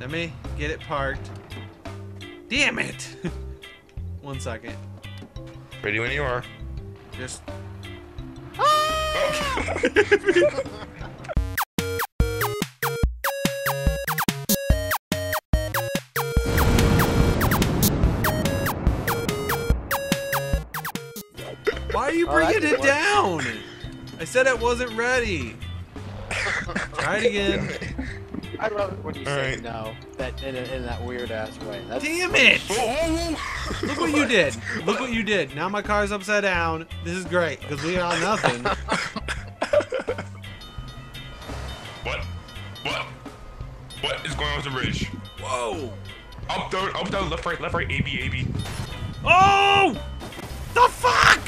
Let me get it parked. Damn it! 1 second. Ready when you are. Just... Ah! Why are you bringing it down? I said it wasn't ready. Try it again. I love it when you say no that in that weird ass way. That's damn it! Look what you did. Look what you did. Now my car's upside down. This is great because we are nothing. What is going on with the bridge? Whoa! Up down, left, right, A, B, A, B. Oh! The fuck!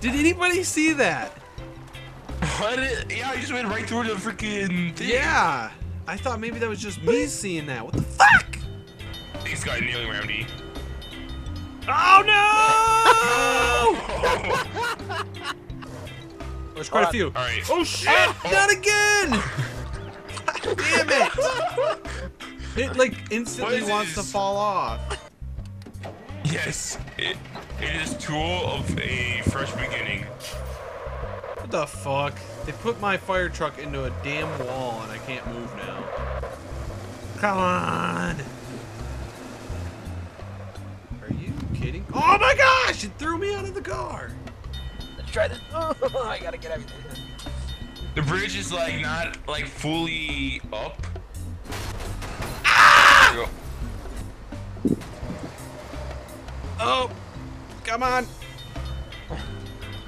Did anybody see that? What? Yeah, I just went right through the freaking thing. Yeah, I thought maybe that was just me seeing that. What the fuck? This guy kneeling around E. Oh no! There's quite a few. All right. Oh shit! Oh. Not again! Damn it! It like instantly wants to fall off. Yes, it is tool of a fresh beginning. What the fuck? They put my fire truck into a damn wall and I can't move now. Come on! Are you kidding? Oh my gosh! It threw me out of the car! Let's try this. Oh, I gotta get everything. The bridge is like not like fully up. Ah! Oh! Come on!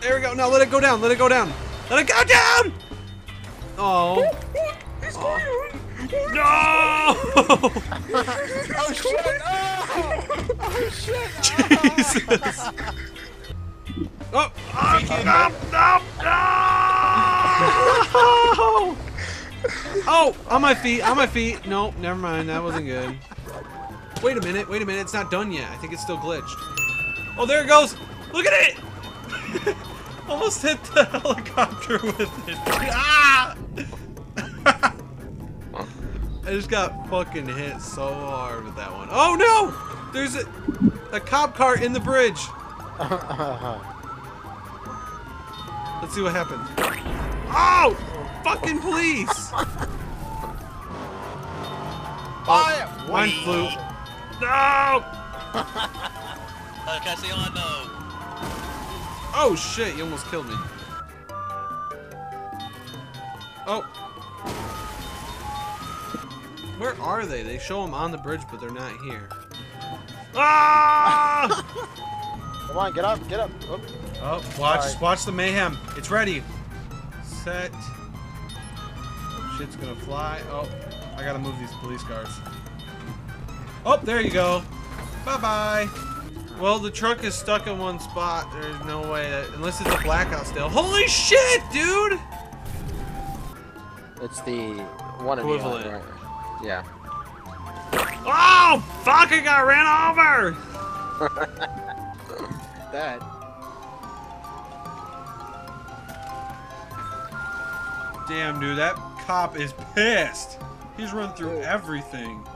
There we go. Now let it go down. Let it go down. Let it go down! Oh. Oh. No! Oh shit! Oh, oh shit! Jesus! Oh! Oh! No! Oh! On my feet. On my feet. Nope. Never mind. That wasn't good. Wait a minute. Wait a minute. It's not done yet. I think it's still glitched. Oh, there it goes. Look at it! Almost hit the helicopter with it. Ah! I just got fucking hit so hard with that one. Oh no! There's a cop car in the bridge. Let's see what happens. Oh! Fucking police! Oh, one flew. No! Castellano. Oh shit, you almost killed me. Oh. Where are they? They show them on the bridge, but they're not here. Ah! Come on, get up, get up. Oh, oh watch the mayhem. It's ready. Set. Shit's gonna fly. Oh, I gotta move these police cars. Oh, there you go. Bye-bye. Well, the truck is stuck in one spot. There's no way that, unless it's a blackout still. Holy shit, dude! It's the one of the other. Yeah. Oh, fuck, I got ran over! That. Damn, dude, that cop is pissed. He's run through everything.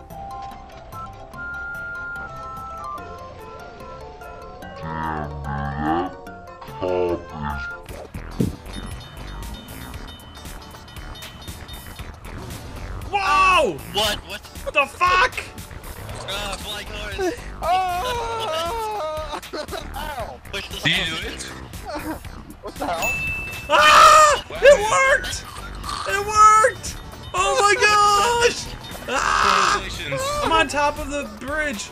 Whoa! What the fuck? Flying cars. Oh! Ow! Did you do it? What the hell? Ah! It worked! It worked! Oh my gosh! Ah! I'm on top of the bridge.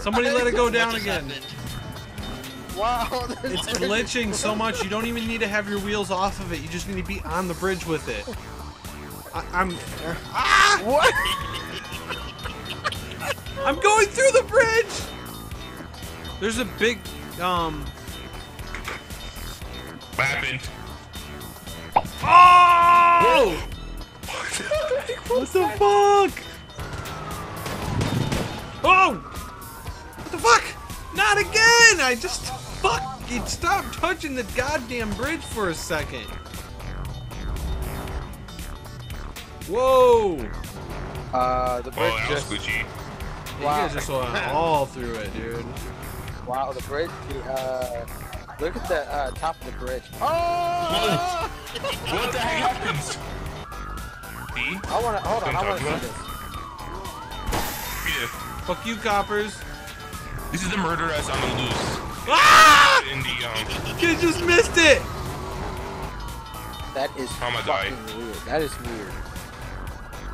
Somebody let it go down again. Wow, it's glitching so much you don't even need to have your wheels off of it. You just need to be on the bridge with it. I'm ah! What? I'm going through the bridge. There's a big What happened? Oh! What the fuck? Oh! What the fuck? Not again! I just fucking stopped touching the goddamn bridge for a second. Whoa! The brick just... You guys just went all through it, dude. Wow, the bridge, look at the top of the bridge. Oh! What? What the heck happens? I wanna, hold on, I wanna see this. Yeah. Fuck you, coppers. This is the murder us on the loose. Ah! In the, Kid just missed it! That is fucking weird. That is weird.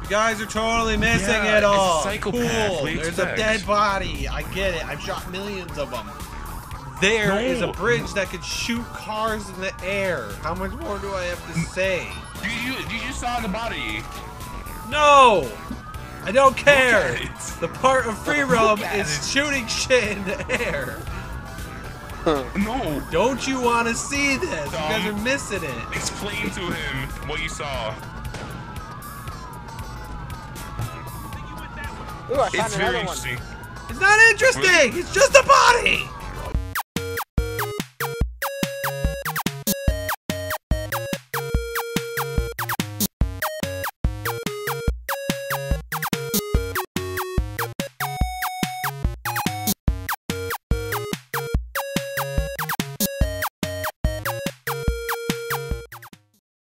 You guys are totally missing it all. Psychopath. Cool. There's a dead body. I get it. I've shot millions of them. There is a bridge that could shoot cars in the air. How much more do I have to say? You saw the body. No. I don't care. The part of free roam is shooting shit in the air. No. Don't you want to see this? You guys are missing it. Explain to him what you saw. Ooh, it's very interesting. It's not interesting. It's just a body.